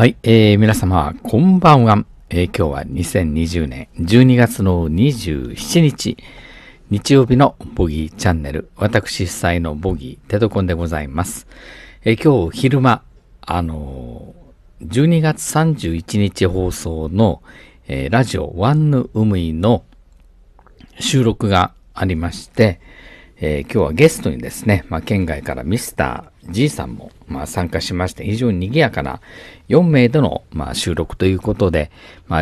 はい、皆様こんばんは。今日は2020年12月の27日日曜日のボギーチャンネル、私主催のボギーテトコンでございます。今日昼間12月31日放送の、ラジオワンヌウムイの収録がありまして、今日はゲストにですね、県外からミスター G さんも、参加しまして、非常に賑やかな4名での、収録ということで、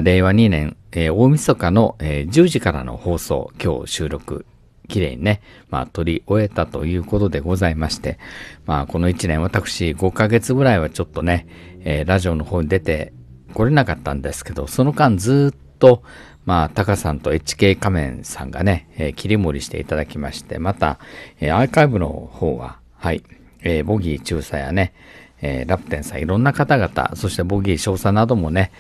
令和2年、大晦日の、10時からの放送、今日収録、きれいにね、取り終えたということでございまして、この1年私5ヶ月ぐらいはちょっとね、ラジオの方に出てこれなかったんですけど、その間ずっと、タカさんと HK 仮面さんがね、切り盛りしていただきまして、また、アーカイブの方は、はい、ボギー中佐やね、ラプテンさん、いろんな方々、そしてボギー少佐などもね、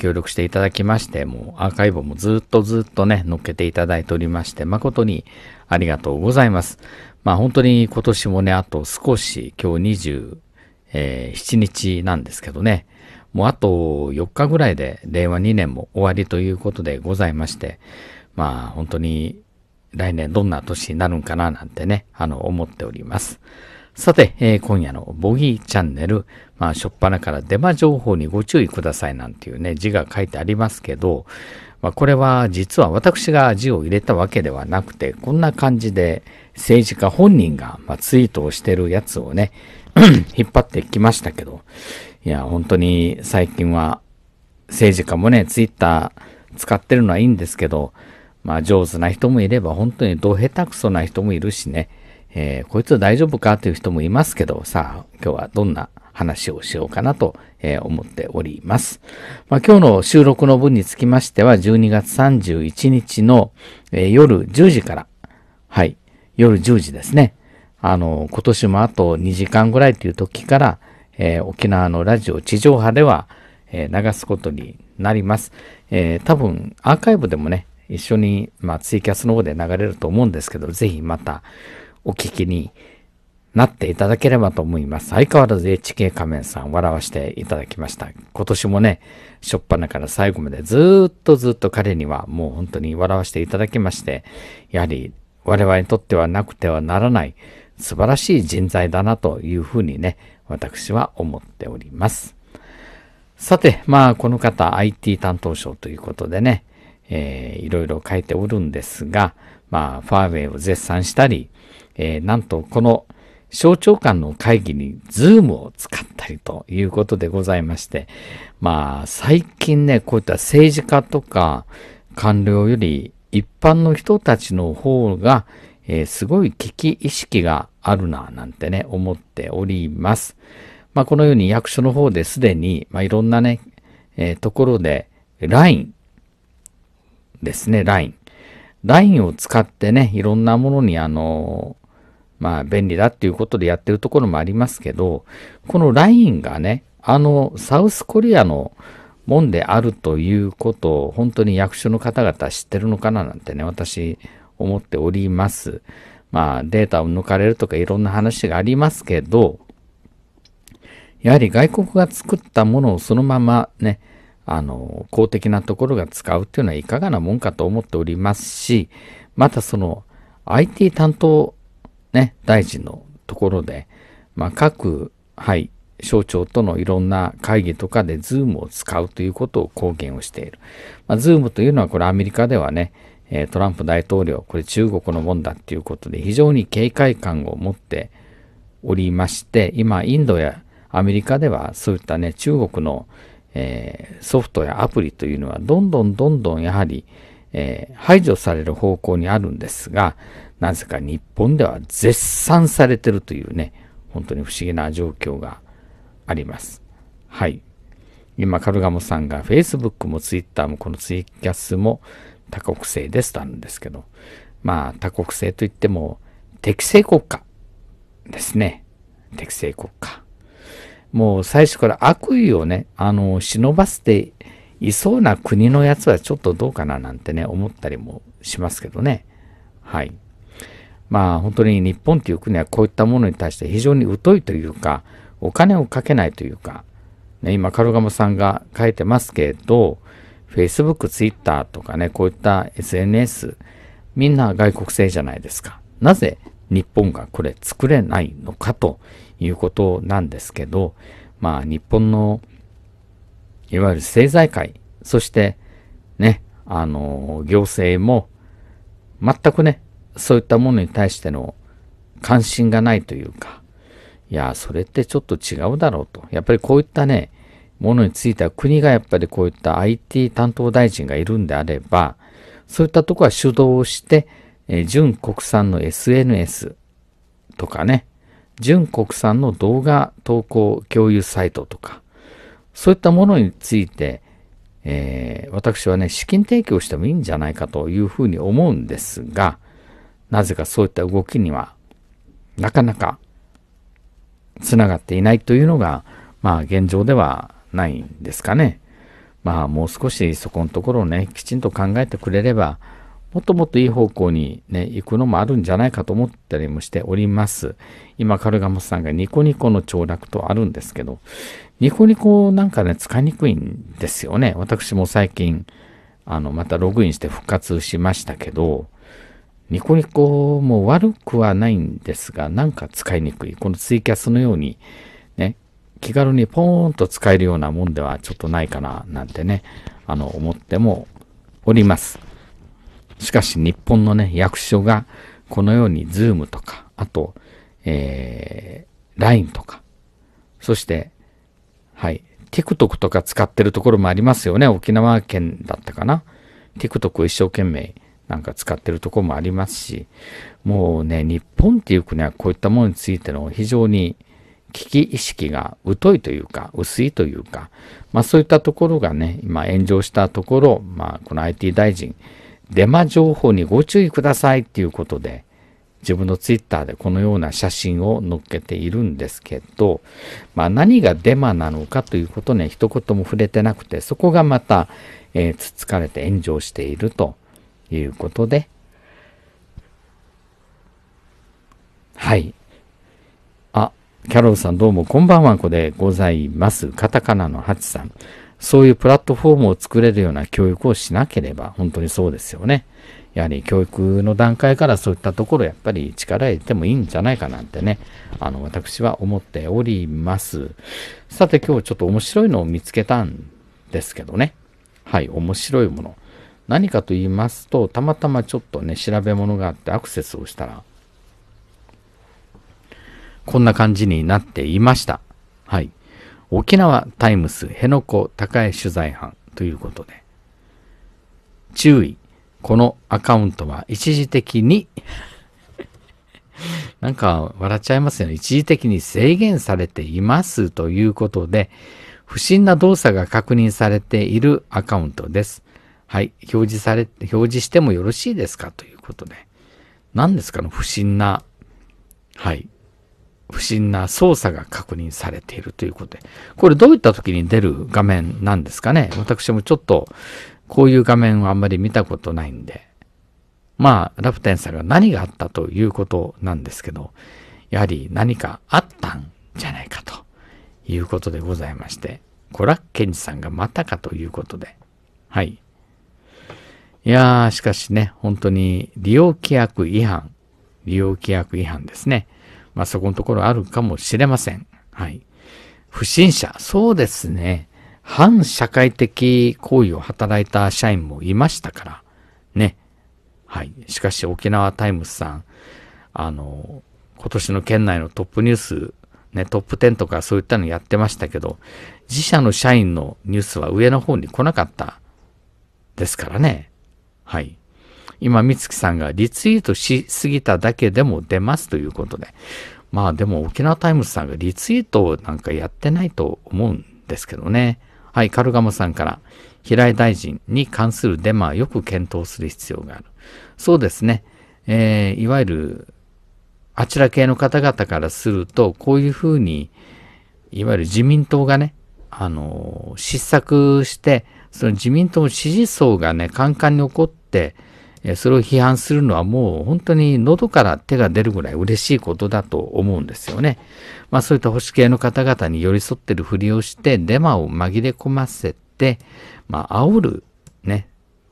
協力していただきまして、もうアーカイブもずっとね、乗っけていただいておりまして、誠にありがとうございます。本当に今年もね、あと少し、今日27日なんですけどね、もうあと4日ぐらいで令和2年も終わりということでございまして、本当に来年どんな年になるんかななんてね、思っております。さて、今夜のボギーチャンネル、初っ端からデマ情報にご注意くださいなんていうね、字が書いてありますけど、これは実は私が字を入れたわけではなくて、こんな感じで政治家本人が、ツイートをしてるやつをね、引っ張ってきましたけど、いや、本当に最近は政治家もね、ツイッター使ってるのはいいんですけど、上手な人もいれば、本当にど下手くそな人もいるしね、こいつ大丈夫かという人もいますけど、さあ、今日はどんな話をしようかなと、思っております。今日の収録の分につきましては、12月31日の、夜10時から、はい、夜10時ですね。今年もあと2時間ぐらいという時から、沖縄のラジオ地上波では、流すことになります。多分、アーカイブでもね、一緒に、ツイキャスの方で流れると思うんですけど、ぜひまた、お聞きになっていただければと思います。相変わらず HK 仮面さん笑わせていただきました。今年もね、初っ端から最後までずっと彼にはもう本当に笑わせていただきまして、やはり我々にとってはなくてはならない素晴らしい人材だなというふうにね、私は思っております。さて、この方 IT 担当省ということでね、いろいろ書いておるんですが、ファーウェイを絶賛したり、なんとこの省庁間の会議にZoomを使ったりということでございまして、最近ね、こういった政治家とか官僚より一般の人たちの方が、すごい危機意識があるななんてね、思っております。このように役所の方ですでに、いろんなね、ところで LINE ですね、LINE。LINE を使ってね、いろんなものに便利だっていうことでやってるところもありますけど、この LINE がね、サウスコリアのもんであるということを、本当に役所の方々知ってるのかななんてね、私、思っております。データを抜かれるとかいろんな話がありますけど、やはり外国が作ったものをそのままね、公的なところが使うっていうのはいかがなもんかと思っておりますし、またその IT 担当ね、大臣のところで、各、はい、省庁とのいろんな会議とかで Zoom を使うということを公言をしている。Zoom というのはこれアメリカではね、トランプ大統領、これ中国のもんだっていうことで非常に警戒感を持っておりまして、今インドやアメリカではそういったね、中国のソフトやアプリというのはどんどんやはり、排除される方向にあるんですが、なぜか日本では絶賛されてるというね、本当に不思議な状況があります。はい。今、カルガモさんが Facebook も Twitter もこのツイキャスも多国制ですとあるんですけど、多国制といっても適正国家ですね。適正国家。もう最初から悪意をね、忍ばせていそうな国のやつはちょっとどうかななんてね、思ったりもしますけどね。はい。本当に日本という国はこういったものに対して非常に疎いというか、お金をかけないというか、ね、今カルガモさんが書いてますけど、 Facebook、Twitter とかね、こういった SNS、 みんな外国製じゃないですか。なぜ日本がこれ作れないのかということなんですけど、まあ日本のいわゆる政財界、そしてね、行政も全くね、そういったものに対しての関心がないというか、いや、それってちょっと違うだろうと。やっぱりこういったね、ものについては国がやっぱりこういった IT 担当大臣がいるんであれば、そういったところは主導して、純国産の SNS とかね、純国産の動画投稿共有サイトとか、そういったものについて、私はね、資金提供してもいいんじゃないかというふうに思うんですが、なぜかそういった動きにはなかなかつながっていないというのが、まあ現状ではないんですかね。まあもう少しそこのところをね、きちんと考えてくれれば、もっともっといい方向にね、行くのもあるんじゃないかと思ったりもしております。今、カルガモさんがニコニコの凋落とあるんですけど、ニコニコなんかね、使いにくいんですよね。私も最近、またログインして復活しましたけど、ニコニコも悪くはないんですが、なんか使いにくい。このツイキャスのように、ね、気軽にポーンと使えるようなもんではちょっとないかな、なんてね、思ってもおります。しかし日本のね、役所がこのように Zoom とか、あと、LINE とか、そして、はい、TikTok とか使ってるところもありますよね。沖縄県だったかな。TikTok を一生懸命なんか使ってるところもありますし、もうね、日本っていう国はこういったものについての非常に危機意識が疎いというか、薄いというか、まあそういったところがね、今炎上したところ、まあこの IT 大臣、デマ情報にご注意くださいっていうことで、自分のツイッターでこのような写真を載っけているんですけど、まあ何がデマなのかということね、一言も触れてなくて、そこがまた、つつかれて炎上しているということで、はい。あ、キャロルさんどうもこんばんは、こでございます。カタカナのハチさん。そういうプラットフォームを作れるような教育をしなければ、本当にそうですよね。やはり教育の段階からそういったところ、やっぱり力入れてもいいんじゃないかなんてね、私は思っております。さて今日ちょっと面白いのを見つけたんですけどね。はい、面白いもの。何かと言いますと、たまたまちょっとね、調べ物があってアクセスをしたら、こんな感じになっていました。はい。沖縄タイムス辺野古高江取材班ということで、注意、このアカウントは一時的になんか笑っちゃいますよね。一時的に制限されていますということで、不審な動作が確認されているアカウントです。はい、表示してもよろしいですかということで、何ですかの不審な、はい。不審な操作が確認されているということで、これどういった時に出る画面なんですかね。私もちょっとこういう画面はあんまり見たことないんで、まあ楽天さんが何があったということなんですけど、やはり何かあったんじゃないかということでございまして、コラッケンジさんがまたかということで、はい、いやー、しかしね、本当に利用規約違反ですね。まあそこのところあるかもしれません。はい。不審者。そうですね。反社会的行為を働いた社員もいましたから。ね。はい。しかし沖縄タイムスさん、今年の県内のトップニュース、ね、トップ10とかそういったのやってましたけど、自社の社員のニュースは上の方に来なかったですからね。はい。今、美月さんがリツイートしすぎただけでも出ますということで。まあでも沖縄タイムズさんがリツイートなんかやってないと思うんですけどね。はい、カルガモさんから、平井大臣に関するデマはよく検討する必要がある。そうですね。いわゆる、あちら系の方々からすると、こういうふうに、いわゆる自民党がね、失策して、その自民党の支持層がね、カンカンに起こって、それを批判するのはもう本当に喉から手が出るぐらい嬉しいことだと思うんですよね。まあそういった保守系の方々に寄り添ってるふりをしてデマを紛れ込ませて、まあ煽るね、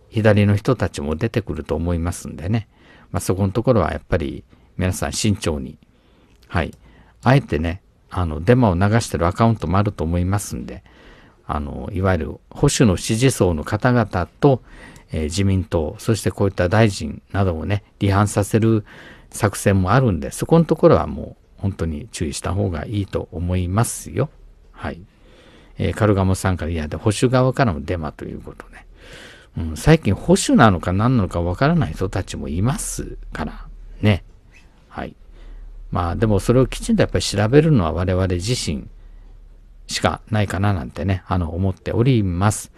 左の人たちも出てくると思いますんでね。まあそこのところはやっぱり皆さん慎重に。はい。あえてね、デマを流してるアカウントもあると思いますんで、いわゆる保守の支持層の方々と、自民党、そしてこういった大臣などをね、離反させる作戦もあるんで、そこのところはもう本当に注意した方がいいと思いますよ。はい。カルガモさんから、いや、保守側からのデマということね。うん、最近保守なのか何なのかわからない人たちもいますからね。はい。まあでもそれをきちんとやっぱり調べるのは我々自身しかないかななんてね、思っております。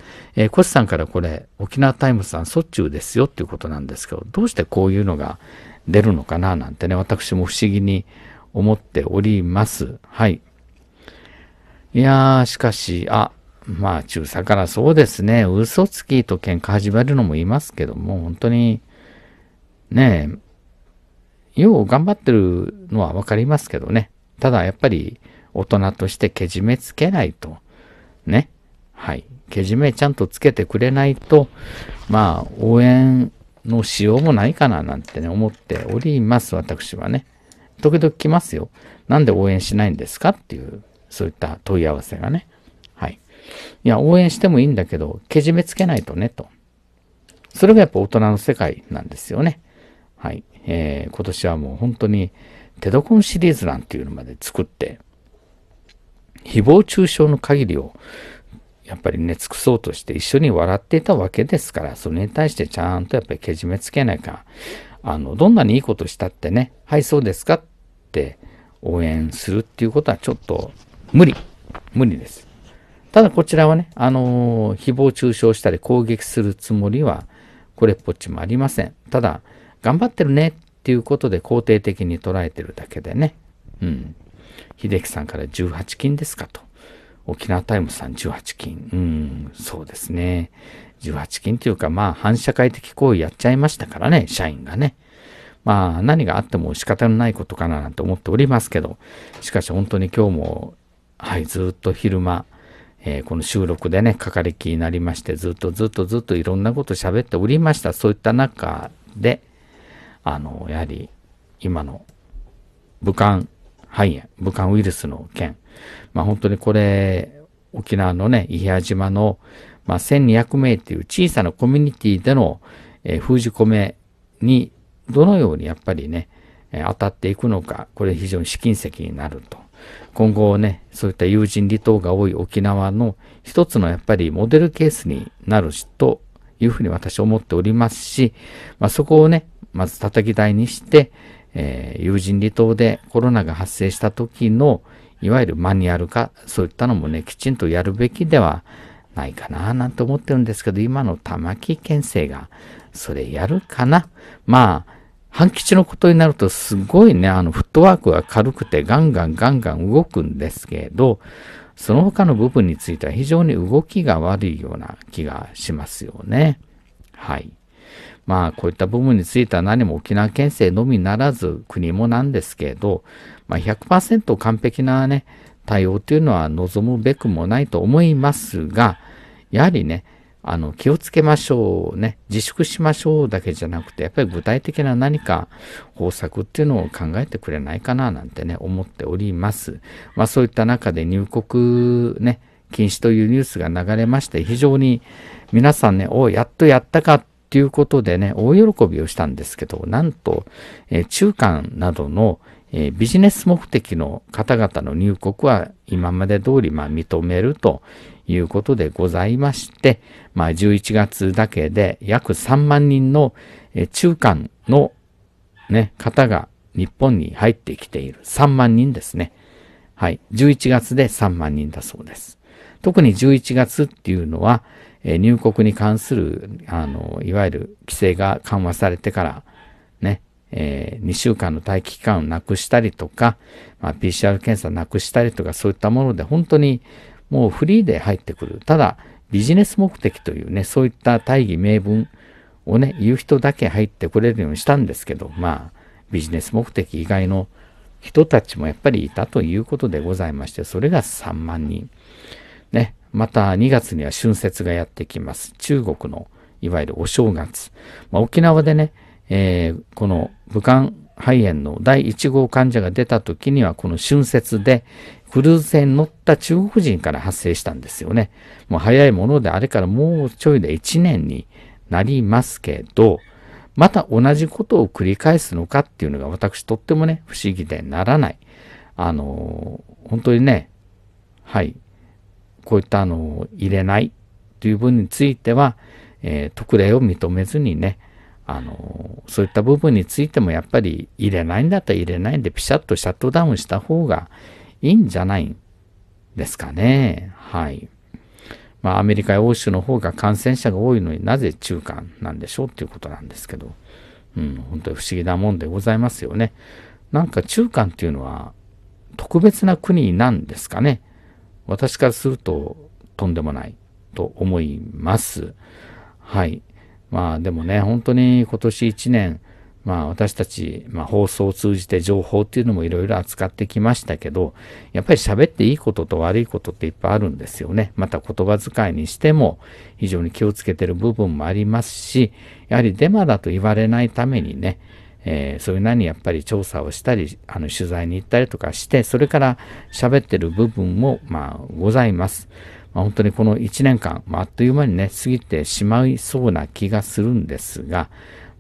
コシさんからこれ、沖縄タイムさん、そっちゅうですよっていうことなんですけど、どうしてこういうのが出るのかななんてね、私も不思議に思っております。はい。いやー、しかし、まあ中佐からそうですね、嘘つきと喧嘩始まるのもいますけども、本当に、ねえ、よう頑張ってるのはわかりますけどね。ただやっぱり大人としてけじめつけないと。ね。はい。けじめちゃんとつけてくれないと、まあ応援のしようもないかななんてね、思っております。私はね。時々来ますよ。なんで応援しないんですかっていう、そういった問い合わせがね。はい。いや、応援してもいいんだけど、けじめつけないとね、と。それがやっぱ大人の世界なんですよね。はい。今年はもう本当にテドコンシリーズなんていうのまで作って、誹謗中傷の限りをやっぱりね、尽くそうとして一緒に笑っていたわけですから、それに対してちゃんとやっぱりけじめつけないか、どんなにいいことしたってね、はい、そうですかって応援するっていうことはちょっと無理です。ただこちらはね、誹謗中傷したり攻撃するつもりはこれっぽっちもありません。ただ、頑張ってるねっていうことで肯定的に捉えてるだけでね。うん。秀樹さんから18金ですかと。沖縄タイムさん18金。そうですね。18金というか、まあ反社会的行為やっちゃいましたからね、社員がね。まあ何があっても仕方のないことかななんて思っておりますけど、しかし本当に今日も、はい、ずっと昼間、この収録でね、係りになりまして、ずっといろんなこと喋っておりました。そういった中で、やはり、今の武漢ウイルスの件。まあ本当にこれ、沖縄のね、伊平屋島の、まあ1200名という小さなコミュニティでの、封じ込めに、どのようにやっぱりね、当たっていくのか、これ非常に試金石になると。今後ね、そういった有人離島が多い沖縄の一つのやっぱりモデルケースになるというふうに私は思っておりますし、まあそこをね、まず叩き台にして、有人離島でコロナが発生した時の、いわゆるマニュアル化、そういったのもね、きちんとやるべきではないかな、なんて思ってるんですけど、今の玉城県政が、それやるかな。まあ、半吉のことになると、すごいね、フットワークが軽くて、ガンガン動くんですけど、その他の部分については非常に動きが悪いような気がしますよね。はい。まあこういった部分については何も沖縄県政のみならず国もなんですけど、まあ、100% 完璧なね、対応というのは望むべくもないと思いますが、やはりね、気をつけましょうね、自粛しましょうだけじゃなくて、やっぱり具体的な何か方策っていうのを考えてくれないかななんてね、思っております。まあそういった中で入国ね、禁止というニュースが流れまして、非常に皆さんね、やっとやったかということでね、大喜びをしたんですけど、なんと、中間などの、ビジネス目的の方々の入国は今まで通り、まあ、認めるということでございまして、まあ、11月だけで約3万人の、中間の、ね、方が日本に入ってきている。3万人ですね。はい。11月で3万人だそうです。特に11月っていうのは、入国に関する、いわゆる規制が緩和されてから、ね、2週間の待機期間をなくしたりとか、まあ、PCR 検査なくしたりとか、そういったもので、本当にもうフリーで入ってくる。ただ、ビジネス目的というね、そういった大義名分をね言う人だけ入ってこれるようにしたんですけど、まあビジネス目的以外の人たちもやっぱりいたということでございまして、それが3万人ね。また2月には春節がやってきます。中国のいわゆるお正月、まあ、沖縄でね、この武漢肺炎の第1号患者が出た時にはこの春節でクルーズ船に乗った中国人から発生したんですよね。もう早いものであれからもうちょいで1年になりますけど、また同じことを繰り返すのかっていうのが私とってもね不思議でならない。本当にね、はい、こういった入れないという分については、特例を認めずにね、そういった部分についてもやっぱり入れないんだったら入れないんでピシャッとシャットダウンした方がいいんじゃないんですかね。はい。まあアメリカや欧州の方が感染者が多いのになぜ中間なんでしょうっていうことなんですけど、本当に不思議なもんでございますよね。なんか中間っていうのは特別な国なんですかね。私からするととんでもないと思います。はい。まあでもね、本当に今年1年、まあ私たち、まあ、放送を通じて情報っていうのもいろいろ扱ってきましたけど、やっぱり喋っていいことと悪いことっていっぱいあるんですよね。また言葉遣いにしても非常に気をつけてる部分もありますし、やはりデマだと言われないためにね、それなりにやっぱり調査をしたり、取材に行ったりとかして、それから喋ってる部分もまあございます。本当にこの1年間、あっという間にね、過ぎてしまいそうな気がするんですが、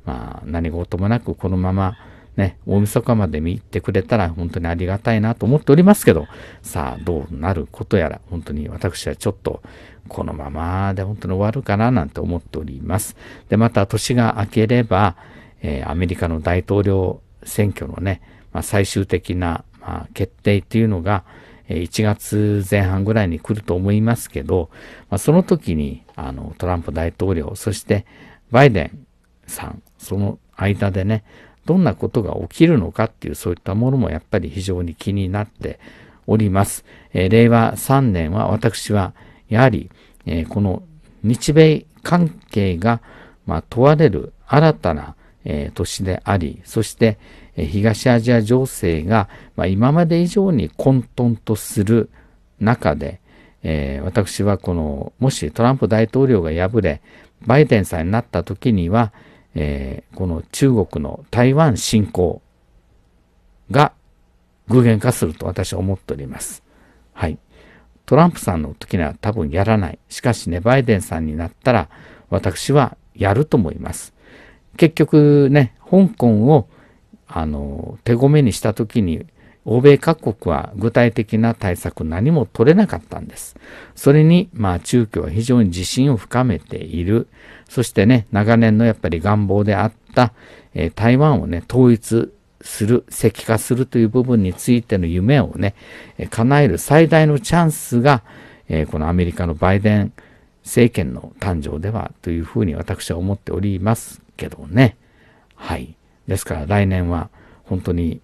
まあ、何事もなくこのままね、大晦日まで見入ってくれたら本当にありがたいなと思っておりますけど、さあ、どうなることやら、本当に私はちょっと、このままで本当に終わるかななんて思っております。で、また年が明ければ、アメリカの大統領選挙のね、まあ、最終的な、まあ、決定っていうのが、1月前半ぐらいに来ると思いますけど、まあ、その時にトランプ大統領、そしてバイデンさん、その間でね、どんなことが起きるのかっていう、そういったものもやっぱり非常に気になっております。令和3年は私はやはり、この日米関係が、まあ、問われる新たな年であり、そして東アジア情勢が今まで以上に混沌とする中で、私はこのもしトランプ大統領が敗れバイデンさんになった時には、この中国の台湾侵攻が具現化すると私は思っております。はい、トランプさんの時には多分やらない。しかしね、バイデンさんになったら私はやると思います。結局ね、香港を手ごめにした時に欧米各国は具体的な対策何も取れなかったんです。それにまあ中共は非常に自信を深めている。そしてね、長年のやっぱり願望であった、台湾をね統一する、石化するという部分についての夢をね叶える最大のチャンスが、このアメリカのバイデン政権の誕生ではというふうに私は思っておりますけどね。はい。ですから来年は本当に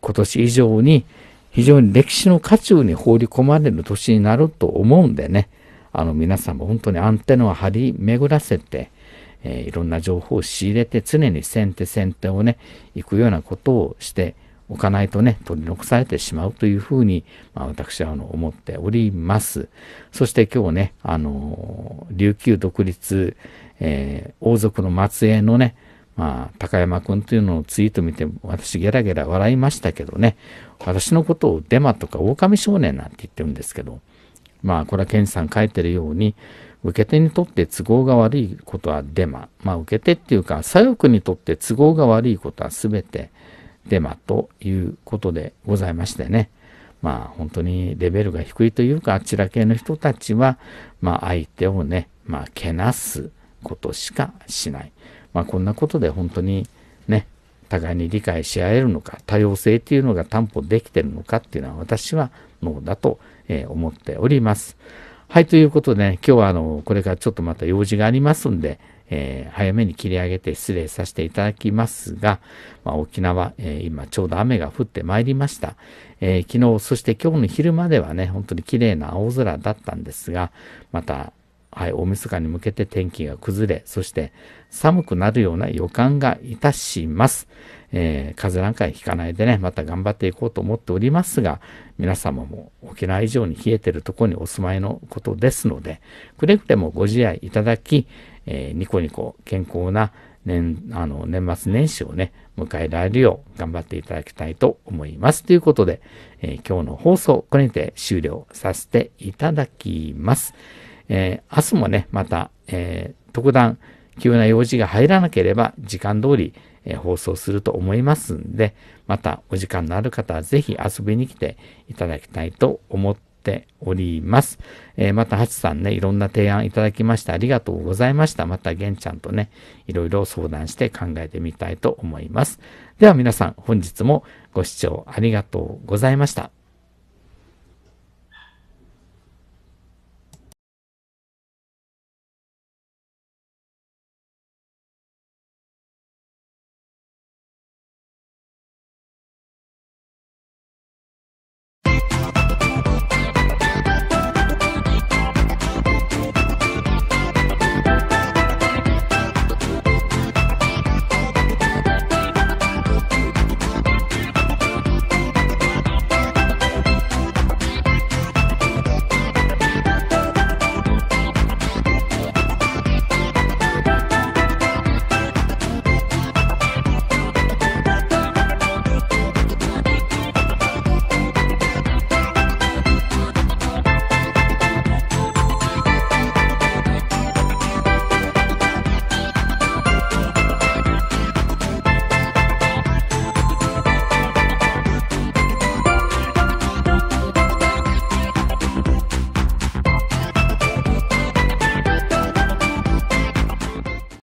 今年以上に非常に歴史の渦中に放り込まれる年になると思うんでね、皆さんも本当にアンテナを張り巡らせて、いろんな情報を仕入れて常に先手先手をね、行くようなことをしておかないとね、取り残されてしまうというふうに、まあ、私は思っております。そして今日ね、琉球独立、王族の末裔のね、まあ、高山君というのをツイート見て私ゲラゲラ笑いましたけどね、私のことをデマとか狼少年なんて言ってるんですけど、まあこれはケンジさん書いてるように、受け手にとって都合が悪いことはデマ、まあ受け手っていうか左翼にとって都合が悪いことは全てデマということでございましてね、まあ本当にレベルが低いというか、あちら系の人たちはまあ相手をね、まあけなすことしかしない。まあこんなことで本当にね、互いに理解し合えるのか、多様性っていうのが担保できてるのかっていうのは私はノーだと思っております。はい、ということでね、今日はこれからちょっとまた用事がありますんで、早めに切り上げて失礼させていただきますが、まあ、沖縄、今ちょうど雨が降ってまいりました。昨日、そして今日の昼まではね、本当に綺麗な青空だったんですが、また大晦日に向けて天気が崩れ、そして寒くなるような予感がいたします。風邪なんかひかないでね、また頑張っていこうと思っておりますが、皆様も沖縄以上に冷えてるところにお住まいのことですので、くれぐれもご自愛いただき、ニコニコ健康な年末年始をね、迎えられるよう頑張っていただきたいと思います。ということで、今日の放送、これにて終了させていただきます。明日もね、また、特段急な用事が入らなければ時間通り、放送すると思いますんで、またお時間のある方はぜひ遊びに来ていただきたいと思っております。またハチさんね、いろんな提案いただきましてありがとうございました。またゲンちゃんとね、いろいろ相談して考えてみたいと思います。では皆さん、本日もご視聴ありがとうございました。